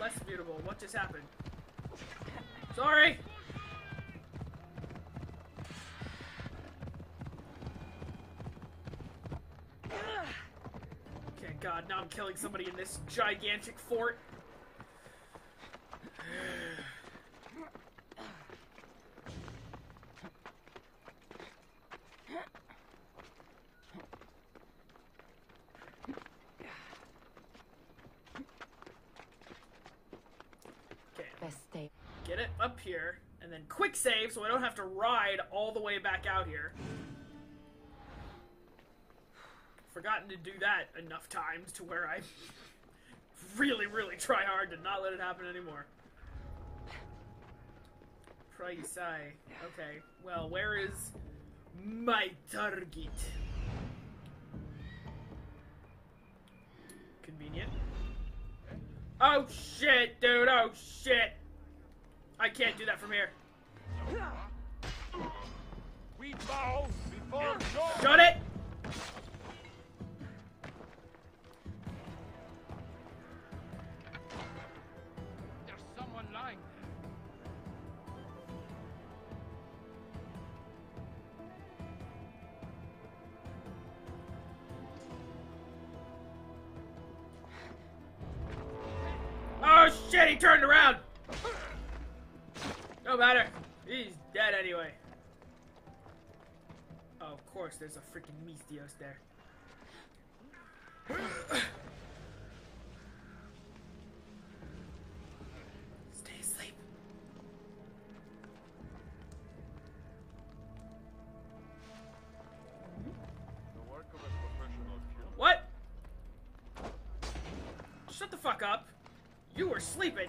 less mutable. What just happened? Sorry! Okay, God, now I'm killing somebody in this gigantic fort. Get it up here, and then quick save so I don't have to ride all the way back out here. Forgotten to do that enough times to where I really, really try hard to not let it happen anymore. Price I. Okay, well, where is my target? Convenient. Oh shit, dude, oh shit! I can't do that from here. We bow before God. Shut it! There's someone lying there. Oh shit, he turned around! No matter. He's dead anyway. Oh, of course, there's a freaking Mystios there. Stay asleep. The work of a professional killer. What? Shut the fuck up. You were sleeping.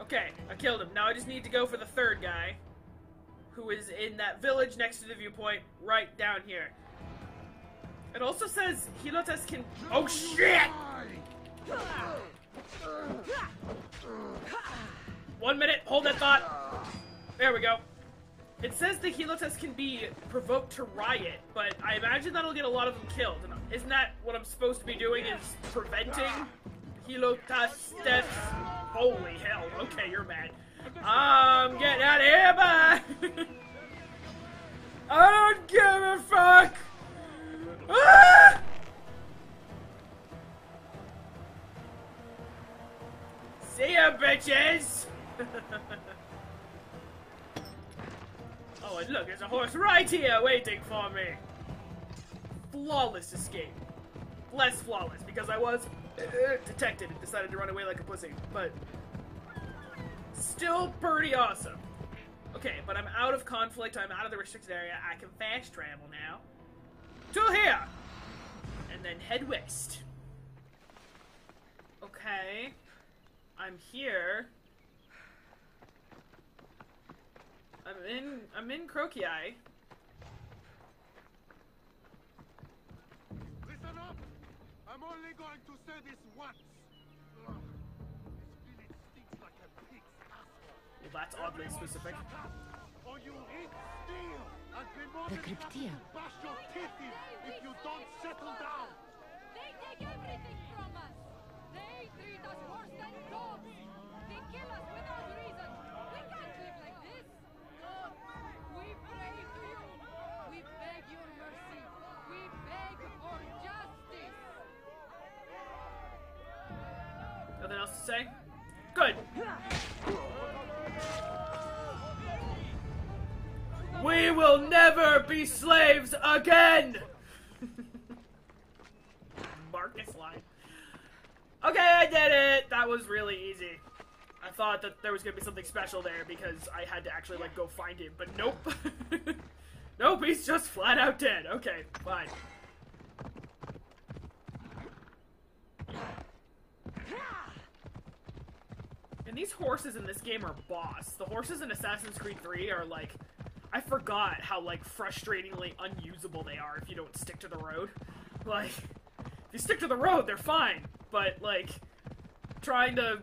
Okay, I killed him. Now I just need to go for the third guy, who is in that village next to the viewpoint, right down here. It also says Hilotes can- Oh shit! 1 minute, hold that thought. There we go. It says the Hilotes can be provoked to riot, but I imagine that'll get a lot of them killed. Isn't that what I'm supposed to be doing, is preventing Hilotes deaths? Holy hell, okay, you're mad. I'm getting out of here, bye! I don't give a fuck! Ah! See ya, bitches! Oh, and look, there's a horse right here waiting for me! Flawless escape. Less flawless, because I was detected and decided to run away like a pussy, but still pretty awesome. Okay, but I'm out of conflict, I'm out of the restricted area, I can fast travel now. To here! And then head west. Okay, I'm here. I'm in Krokiai. I'm only going to say this once. Ugh. This village stinks like a pig's asshole. Well, that's oddly specific. Or you eat steel and be more than happy to bash your teeth in if you don't settle down. They take everything from us. They treat us worse than dogs. They kill us without reason. We can't live like this. God, we pray to you. We beg your mercy. We beg for justice. Nothing else to say? Good. We will never be slaves again! Marcus line. Okay, I did it! That was really easy. I thought that there was gonna be something special there because I had to actually, like, go find him, but nope. Nope, he's just flat out dead. Okay, fine. And these horses in this game are boss. The horses in Assassin's Creed 3 are like, I forgot how like frustratingly unusable they are if you don't stick to the road. Like, if you stick to the road, they're fine. But like, trying to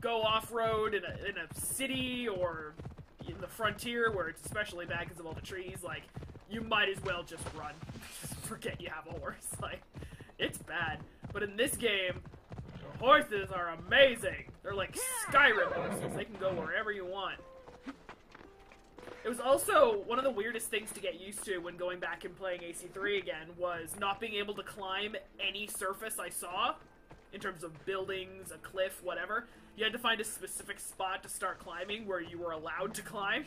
go off-road in a city or in the frontier where it's especially bad because of all the trees, like, you might as well just run. Just forget you have a horse. Like, it's bad. But in this game, horses are amazing. They're like Skyrim horses. They can go wherever you want. It was also one of the weirdest things to get used to when going back and playing AC3 again was not being able to climb any surface I saw, in terms of buildings, a cliff, whatever. You had to find a specific spot to start climbing where you were allowed to climb.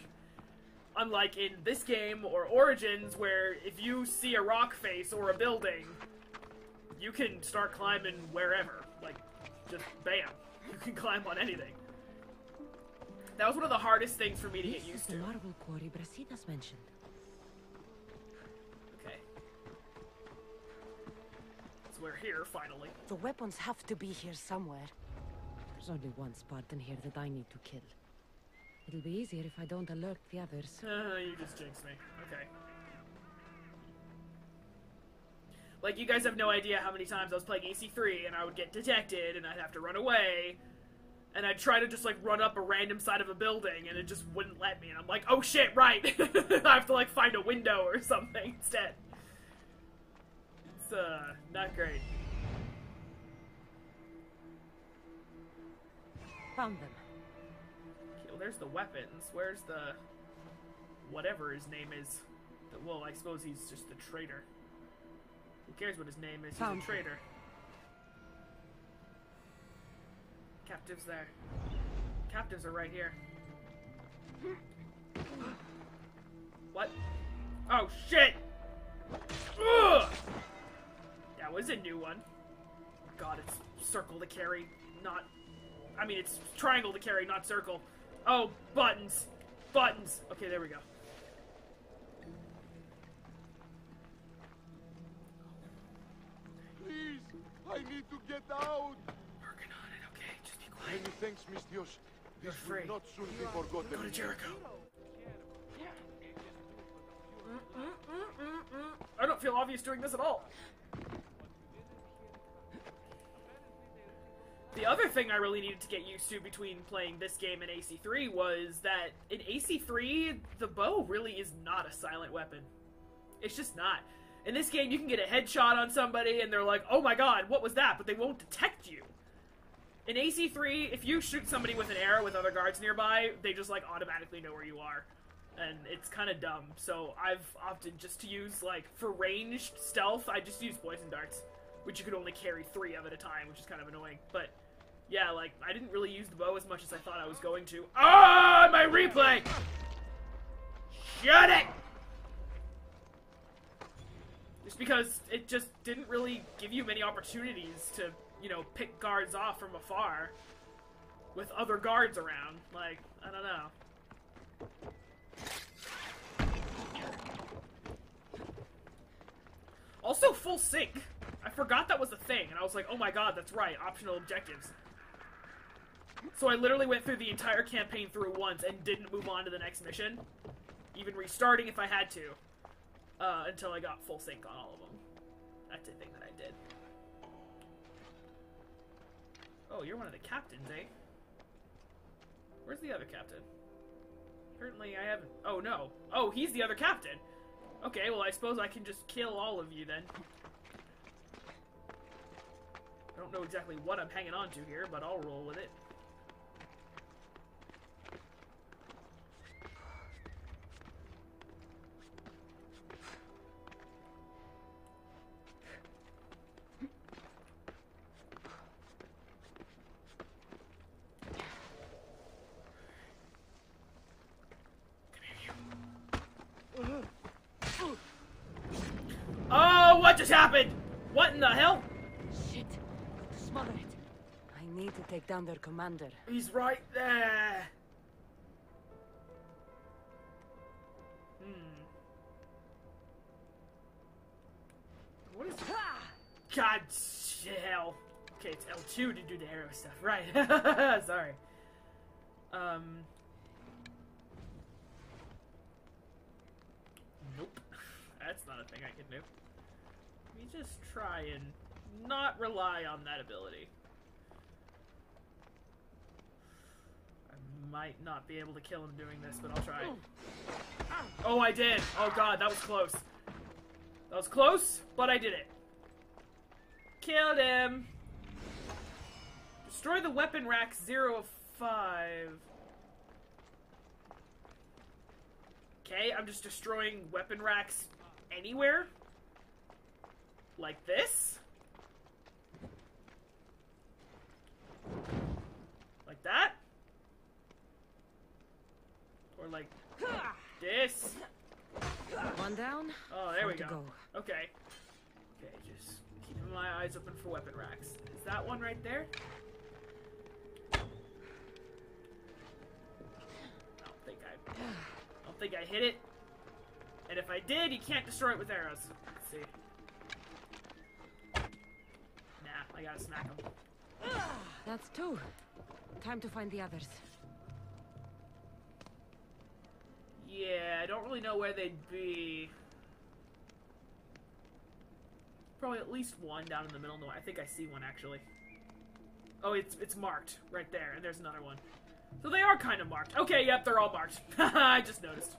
Unlike in this game or Origins, where if you see a rock face or a building, you can start climbing wherever. Like, just bam. You can climb on anything. That was one of the hardest things for me to get used to. Marble quarry Brasidas mentioned. Okay. So we're here, finally. The weapons have to be here somewhere. There's only one Spartan here that I need to kill. It'll be easier if I don't alert the others. You just jinxed me. Okay. Like, you guys have no idea how many times I was playing AC3 and I would get detected and I'd have to run away. And I'd try to just, like, run up a random side of a building, and it just wouldn't let me. And I'm like, oh shit, right! I have to, like, find a window or something instead. It's, not great. Found them. Okay, well, there's the weapons. Where's the... whatever his name is. Well, I suppose he's just a traitor. Who cares what his name is? He's a traitor. Captives there. Captives are right here. What? Oh shit! Ugh! That was a new one. God, it's circle to carry, not... I mean, it's triangle to carry, not circle. Oh, buttons! Buttons! Okay, there we go. Please! I need to get out! Many thanks, Miss Dios. This will not soon be forgotten. Go to Jericho. I don't feel obvious doing this at all. The other thing I really needed to get used to between playing this game and AC3 was that in AC3, the bow really is not a silent weapon. It's just not. In this game, you can get a headshot on somebody and they're like, oh my god, what was that? But they won't detect you. In AC3, if you shoot somebody with an arrow with other guards nearby, they just, like, automatically know where you are. And it's kind of dumb, so I've opted just to use, like, for ranged stealth, I just use poison darts, which you could only carry 3 of at a time, which is kind of annoying. But, yeah, like, I didn't really use the bow as much as I thought I was going to. Ah, my replay! Shut it! Just because it just didn't really give you many opportunities to... you know, pick guards off from afar with other guards around. Like, I don't know. Also, full sync. I forgot that was a thing, and I was like, oh my god, that's right, optional objectives. So I literally went through the entire campaign through once and didn't move on to the next mission, even restarting if I had to, until I got full sync on all of them. That's a thing that I did. Oh, you're one of the captains, eh? Where's the other captain? Apparently I haven't... oh, no. Oh, he's the other captain! Okay, well, I suppose I can just kill all of you, then. I don't know exactly what I'm hanging on to here, but I'll roll with it. Happened? What in the hell? Shit. Smother it. I need to take down their commander. He's right there. What is that? God hell. Okay, it's L2 to do the arrow stuff. Right. Sorry. Nope. That's not a thing I can do. Let me just try and not rely on that ability. I might not be able to kill him doing this, but I'll try. Oh, I did! Oh god, that was close. That was close, but I did it. Killed him! Destroy the weapon rack 0 of 5. Okay, I'm just destroying weapon racks anywhere. Like this. Like that. Or like this. One down. Oh, there we go. Okay. Okay, just keeping my eyes open for weapon racks. Is that one right there? I don't think I hit it. And if I did, you can't destroy it with arrows. Let's see. Nah, I gotta smack him. That's 2. Time to find the others. Yeah, I don't really know where they'd be. Probably at least one down in the middle. No, I think I see one actually. Oh, it's marked right there, and there's another one. So they are kind of marked. Okay, yep, they're all marked. I just noticed.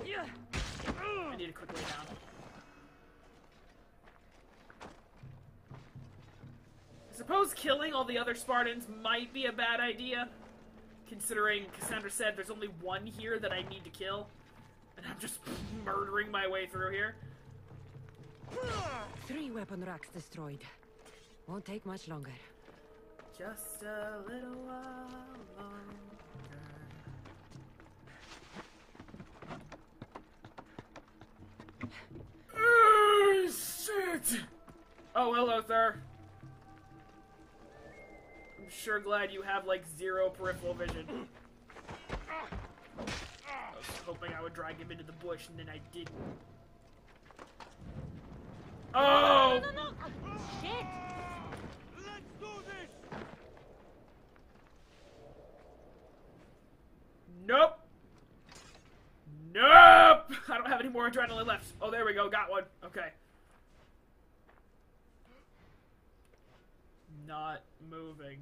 I need to quickly down. I suppose killing all the other Spartans might be a bad idea, considering Cassandra said there's only one here that I need to kill, and I'm just murdering my way through here. 3 weapon racks destroyed. Won't take much longer. Just a little while longer. Oh, shit! Oh, hello, sir. I'm sure glad you have, like, 0 peripheral vision. I was hoping I would drag him into the bush, and then I didn't. Oh! No, no, no, no. Shit! Let's do this! Nope! Nope! I don't have any more adrenaline left. Oh, there we go. Got one. Okay. Not moving.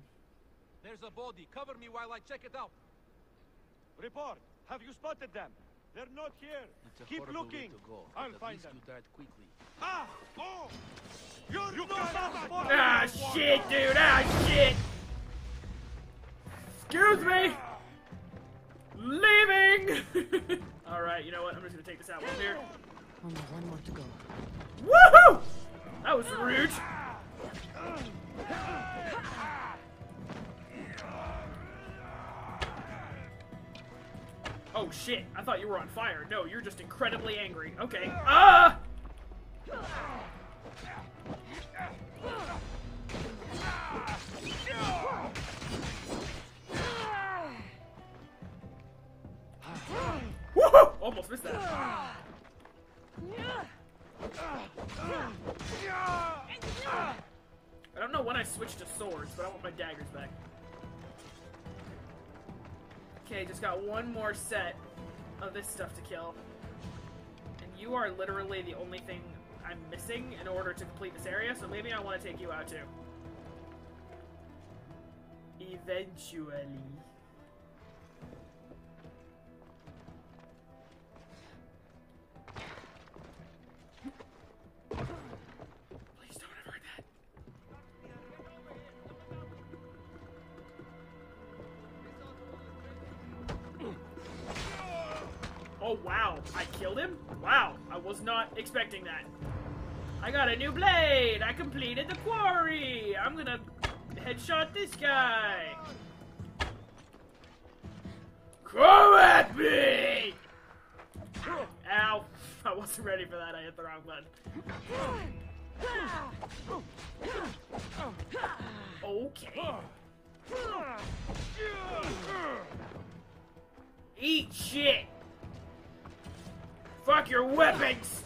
There's a body. Cover me while I check it out. Report. Have you spotted them? They're not here. Keep looking. Go, I'll find them. You died quickly. Ah! Oh! You ah, shit, dude! Ah, shit! Excuse me! Leaving! Alright, you know what? I'm just gonna take this out one here. Only one more to go. Woohoo! That was rude. Oh shit, I thought you were on fire. No, you're just incredibly angry. Okay. Ah! Woohoo! Almost missed that. I don't know when I switched to swords, but I want my daggers back. Okay, just got one more set of this stuff to kill. And you are literally the only thing I'm missing in order to complete this area, so maybe I want to take you out too. Eventually. Not expecting that. I got a new blade. I completed the quarry. I'm gonna headshot this guy. Come at me! Ow! I wasn't ready for that. I hit the wrong button. Okay. Eat shit. Fuck your weapons!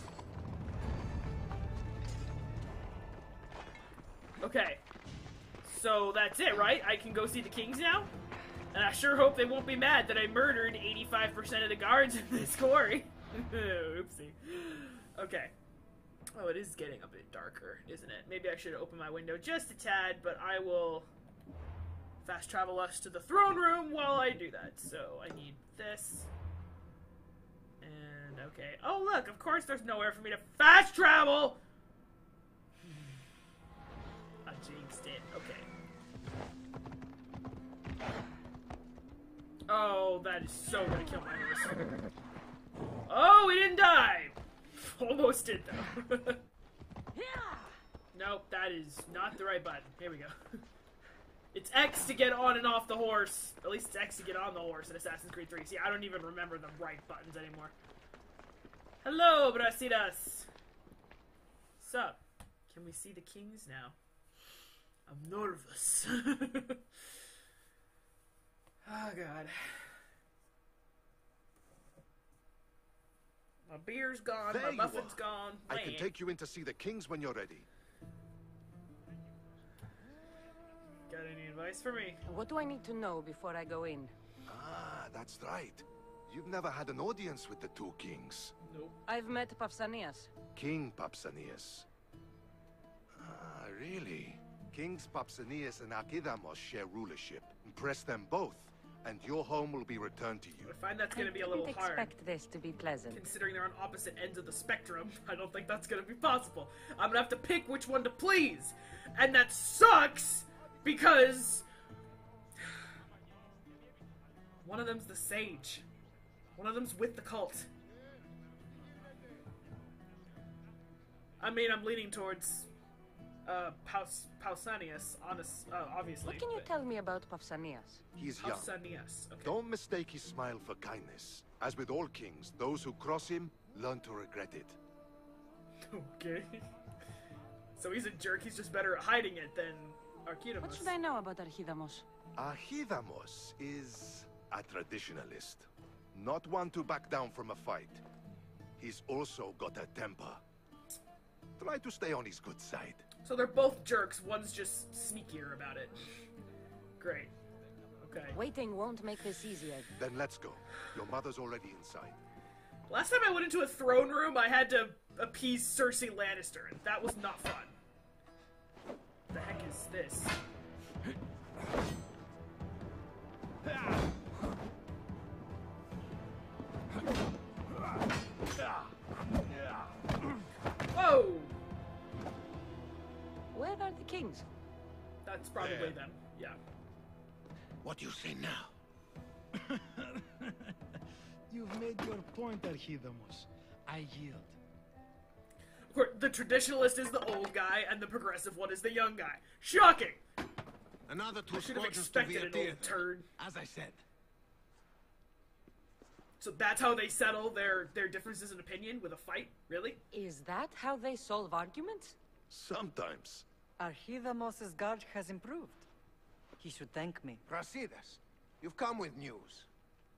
Okay. So that's it, right? I can go see the kings now? And I sure hope they won't be mad that I murdered 85% of the guards in this quarry. Oopsie. Okay. Oh, it is getting a bit darker, isn't it? Maybe I should open my window just a tad, but I will fast travel us to the throne room while I do that. So I need this. And I Okay. Oh, look, of course there's nowhere for me to fast travel! I jinxed it. Okay. Oh, that is so gonna kill my horse. Oh, we didn't die! Almost did, though. Nope, that is not the right button. Here we go. It's X to get on and off the horse. At least it's X to get on the horse in Assassin's Creed 3. See, I don't even remember the right buttons anymore. Hello, Brasidas! Sup? Can we see the kings now? I'm nervous. Oh, God. My beer's gone, there my muffin's gone. Man. I can take you in to see the kings when you're ready. Got any advice for me? What do I need to know before I go in? Ah, that's right. You've never had an audience with the two kings. Nope. I've met Pausanias. King Pausanias. Ah, really? Kings Pausanias and Archidamos share rulership. Impress them both, and your home will be returned to you. I find that's going to be a little hard. I expect this to be pleasant. Considering they're on opposite ends of the spectrum, I don't think that's going to be possible. I'm going to have to pick which one to please. And that sucks, because one of them's the sage. One of them's with the cult. I mean, I'm leaning towards Pausanias, obviously. What can you tell me about Pausanias? He's young. Pausanias, okay. Don't mistake his smile for kindness. As with all kings, those who cross him learn to regret it. Okay. So he's a jerk, he's just better at hiding it than Archidamos. What should I know about Archidamos? Archidamos is a traditionalist. Not one to back down from a fight. He's also got a temper. Try to stay on his good side. So they're both jerks, one's just sneakier about it. Great. Okay. Waiting won't make this easier. Then let's go. Your mother's already inside. Last time I went into a throne room, I had to appease Cersei Lannister, and that was not fun. What the heck is this? Whoa! Where are the kings? That's probably them, yeah. What do you say now? You've made your point, Archidamos. I yield. Of course, the traditionalist is the old guy, and the progressive one is the young guy. Shocking! Another two should have expected an old turd. As I said. So that's how they settle their differences in opinion with a fight? Really? Is that how they solve arguments? Sometimes. Archidamos' guard has improved. He should thank me. Brasidas, you've come with news.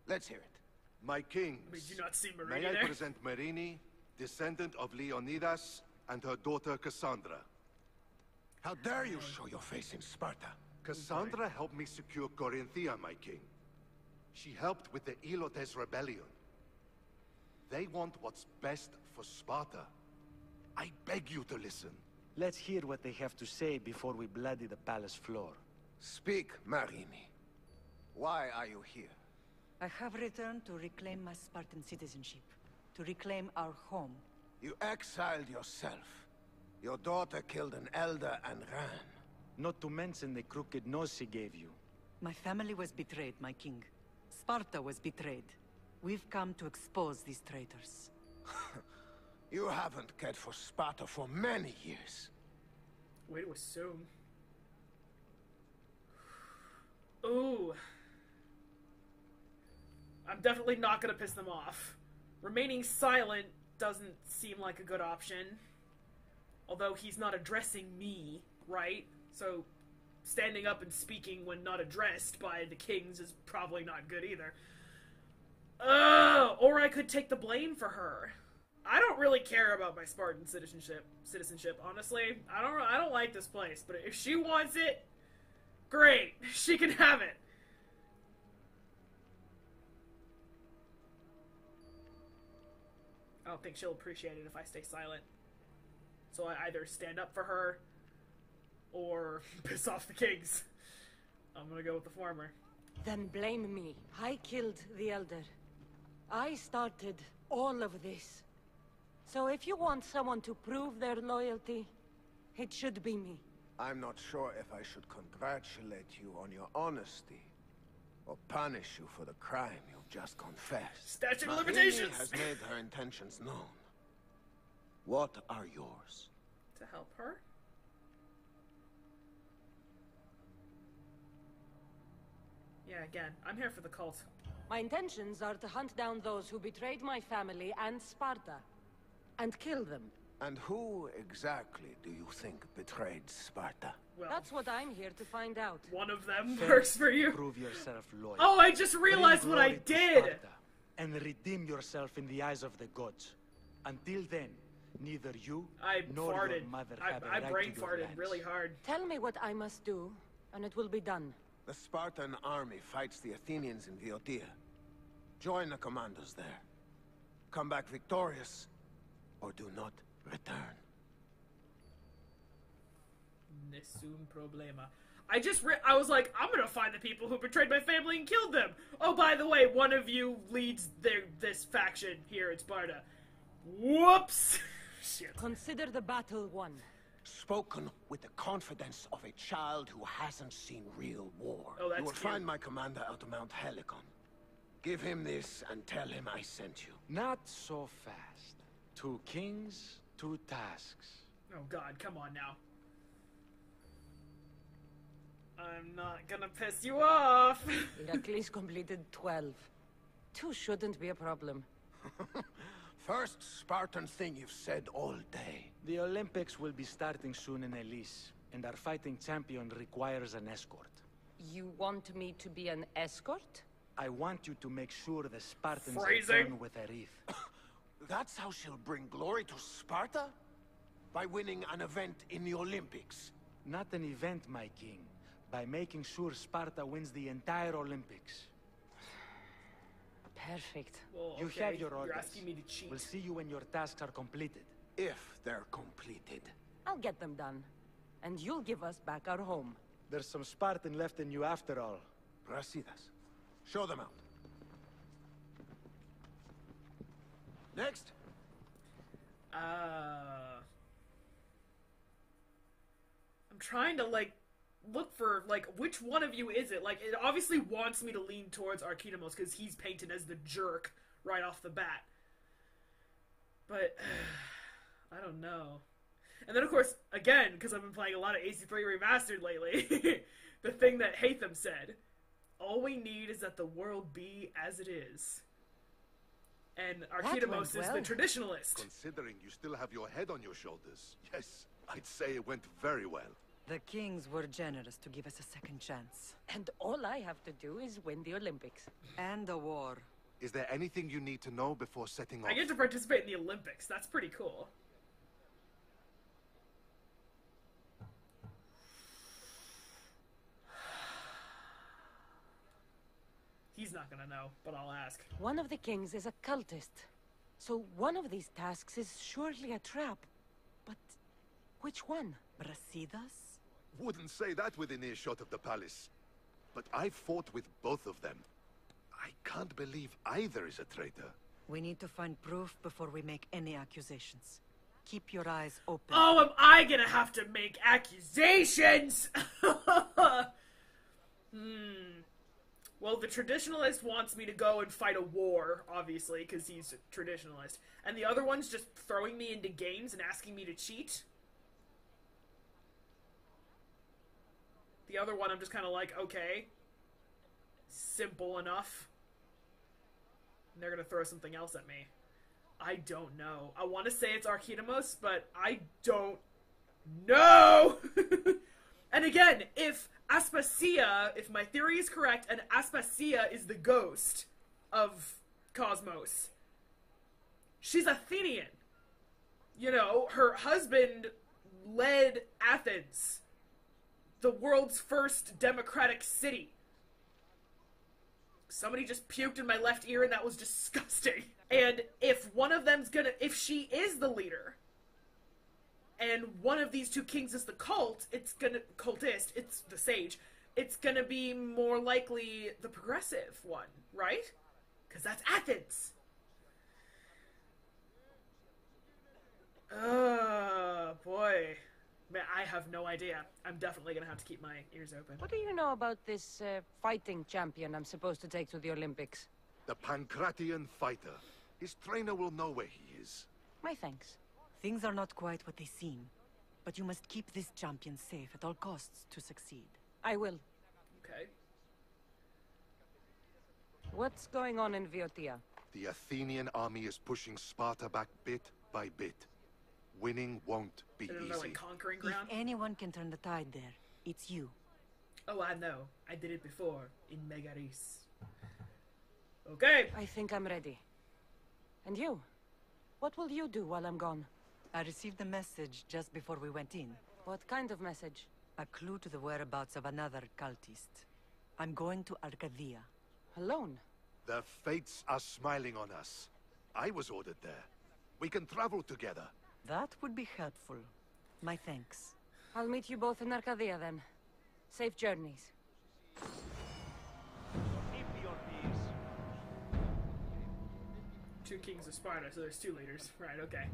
Let's hear it. My kings. Did you not see Marini? May I present Marini, descendant of Leonidas, and her daughter Cassandra. How dare you show your face in Sparta? Cassandra helped me secure Corinthia, my king. She helped with the Elotes rebellion. They want what's best for Sparta. I beg you to listen. Let's hear what they have to say before we bloody the palace floor. Speak, Marini. Why are you here? I have returned to reclaim my Spartan citizenship. To reclaim our home. You exiled yourself. Your daughter killed an elder and ran. Not to mention the crooked nose she gave you. My family was betrayed, my king. Sparta was betrayed. We've come to expose these traitors. You haven't cared for Sparta for many years. Wait, it was soon. Ooh. I'm definitely not gonna piss them off. Remaining silent doesn't seem like a good option. Although he's not addressing me, right? So standing up and speaking when not addressed by the kings is probably not good either. Or I could take the blame for her. I don't really care about my Spartan citizenship, honestly. I don't like this place, but if she wants it, great. She can have it. I don't think she'll appreciate it if I stay silent. So I either stand up for her or piss off the kings. I'm gonna go with the former. Then blame me. I killed the elder. I started all of this. So if you want someone to prove their loyalty, it should be me. I'm not sure if I should congratulate you on your honesty, or punish you for the crime you've just confessed. Statute of limitations! Has made her intentions known. What are yours? To help her? Yeah, again, I'm here for the cult. My intentions are to hunt down those who betrayed my family and Sparta, and kill them. And who exactly do you think betrayed Sparta? Well, that's what I'm here to find out. One of them works for you. Prove yourself loyal. Oh, I just realized what I did! Sparta, and redeem yourself in the eyes of the gods. Until then, neither you nor your mother have a right to your lands. I brain farted really hard. Tell me what I must do, and it will be done. The Spartan army fights the Athenians in Viotia. Join the commandos there. Come back victorious, or do not return. Nessun problema. I was like, I'm gonna find the people who betrayed my family and killed them! Oh, by the way, one of you leads this faction here in Sparta. Whoops! Shit. Consider the battle won. Spoken with the confidence of a child who hasn't seen real war. Oh, that's you will cute. Find my commander out of Mount Helicon. Give him this and tell him I sent you. Not so fast. Two kings, two tasks. Oh god, come on now. I'm not gonna piss you off. Heracles completed 12. 2 shouldn't be a problem. First Spartan thing you've said all day. The Olympics will be starting soon in Elis, and our fighting champion requires an escort. You want me to be an escort? I want you to make sure the Spartans return with Aerith. That's how she'll bring glory to Sparta? By winning an event in the Olympics? Not an event, my king. By making sure Sparta wins the entire Olympics. Perfect. Well, okay. You have your orders. You're asking me to cheat. We'll see you when your tasks are completed. If they're completed. I'll get them done. And you'll give us back our home. There's some Spartan left in you after all. Brasidas. Show them out. Next. I'm trying to, like, look for, like, which one of you is it? Like, it obviously wants me to lean towards Archidamos because he's painted as the jerk right off the bat. But, I don't know. And then, of course, again, because I've been playing a lot of AC3 Remastered lately, the thing that Haytham said, all we need is that the world be as it is. And Archidamos is the traditionalist. Considering you still have your head on your shoulders, yes, I'd say it went very well. The kings were generous to give us a second chance. And all I have to do is win the Olympics. And the war. Is there anything you need to know before setting off? I get to participate in the Olympics. That's pretty cool. He's not gonna know, but I'll ask. One of the kings is a cultist. So one of these tasks is surely a trap. But which one? Brasidas? Wouldn't say that within earshot of the palace. But I've fought with both of them. I can't believe either is a traitor. We need to find proof before we make any accusations. Keep your eyes open. Oh, am I gonna have to make accusations? Well, the traditionalist wants me to go and fight a war, obviously, because he's a traditionalist. And the other one's just throwing me into games and asking me to cheat. The other one, I'm just kind of like, okay, simple enough. And they're gonna throw something else at me. I don't know. I want to say it's Archidamos, but I don't know! And again, if Aspasia, if my theory is correct, and Aspasia is the ghost of Cosmos, she's Athenian. You know, her husband led Athens, the world's first democratic city. Somebody just puked in my left ear and that was disgusting. And if one of them's gonna, if she is the leader, and one of these two kings is the cult, it's gonna, cultist, it's the sage, it's gonna be more likely the progressive one, right? Because that's Athens. I have no idea. I'm definitely gonna have to keep my ears open. What do you know about this fighting champion I'm supposed to take to the Olympics? The Pankratian fighter. His trainer will know where he is. My thanks. Things are not quite what they seem, but you must keep this champion safe at all costs to succeed. I will. Okay. What's going on in Viotia? The Athenian army is pushing Sparta back bit by bit. Winning won't be easy. Like conquering ground? If anyone can turn the tide there, it's you. Oh, I know. I did it before, in Megaris. Okay. I think I'm ready. And you? What will you do while I'm gone? I received a message just before we went in. What kind of message? A clue to the whereabouts of another cultist. I'm going to Arcadia. Alone? The fates are smiling on us. I was ordered there. We can travel together. That would be helpful. My thanks. I'll meet you both in Arcadia then. Safe journeys. Keep your peace. Two kings of Sparta, so there's two leaders. Right, okay.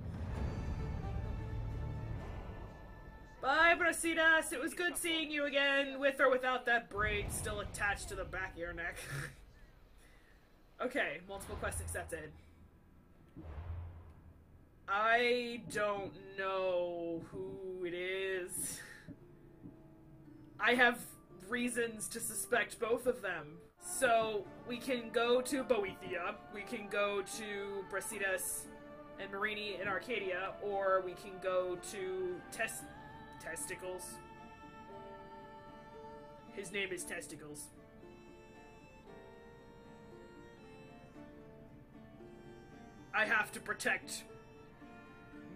Bye, Brasidas! It was good seeing you again, with or without that braid still attached to the back of your neck. Okay, multiple quests accepted. I don't know who it is. I have reasons to suspect both of them. So, we can go to Boethia, we can go to Brasidas and Marini in Arcadia, or we can go to Testicles. His name is Testicles. I have to protect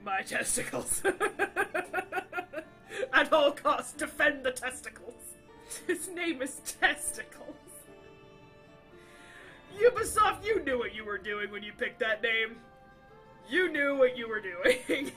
my testicles. At all costs, defend the testicles. His name is Testicles. Ubisoft, you knew what you were doing when you picked that name. You knew what you were doing.